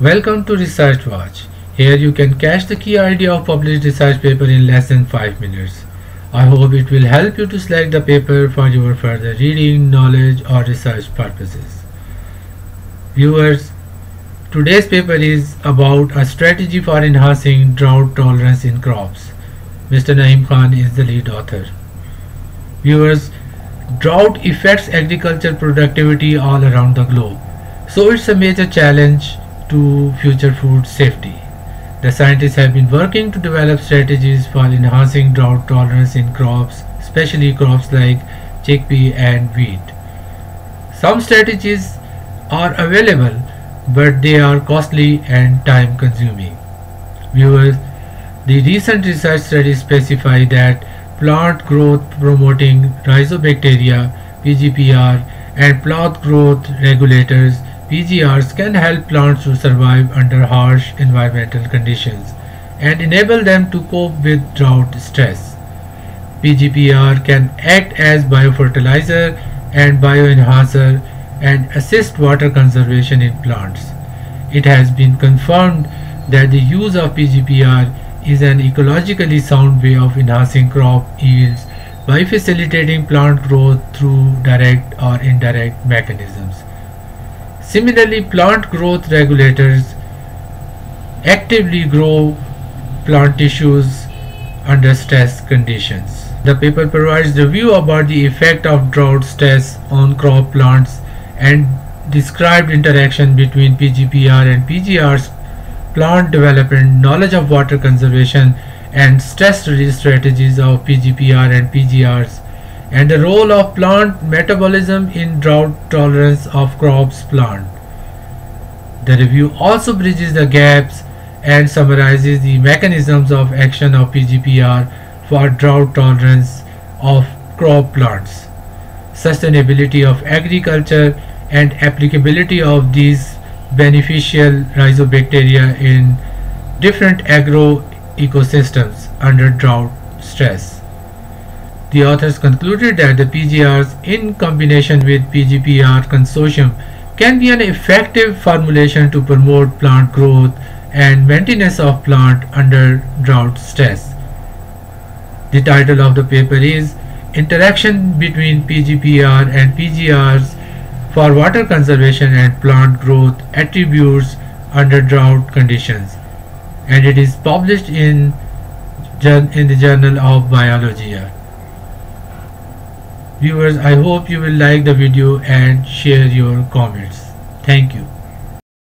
Welcome to Research Watch. Here you can catch the key idea of published research paper in less than 5 minutes. I hope it will help you to select the paper for your further reading, knowledge or research purposes. Viewers, today's paper is about a strategy for enhancing drought tolerance in crops. Mr. Naeem Khan is the lead author. Viewers, drought affects agricultural productivity all around the globe, so it's a major challenge to future food safety. The scientists have been working to develop strategies for enhancing drought tolerance in crops, especially crops like chickpea and wheat. Some strategies are available, but they are costly and time consuming. Viewers, the recent research studies specify that plant growth promoting Rhizobacteria, PGPR, and plant growth regulators, PGRs, can help plants to survive under harsh environmental conditions and enable them to cope with drought stress. PGPR can act as biofertilizer and bioenhancer and assist water conservation in plants. It has been confirmed that the use of PGPR is an ecologically sound way of enhancing crop yields by facilitating plant growth through direct or indirect mechanisms. Similarly, plant growth regulators actively grow plant tissues under stress conditions. The paper provides the view about the effect of drought stress on crop plants and described interaction between PGPR and PGRs, plant development, knowledge of water conservation and stress release strategies of PGPR and PGRs, and the role of plant metabolism in drought tolerance of crops plant. The review also bridges the gaps and summarizes the mechanisms of action of PGPR for drought tolerance of crop plants, sustainability of agriculture and applicability of these beneficial rhizobacteria in different agro-ecosystems under drought stress. The authors concluded that the PGRs in combination with PGPR consortium can be an effective formulation to promote plant growth and maintenance of plant under drought stress. The title of the paper is Interaction between PGPR and PGRs for Water Conservation and Plant Growth Attributes under Drought Conditions, and it is published in the Journal of Biologia. Viewers, I hope you will like the video and share your comments. Thank you.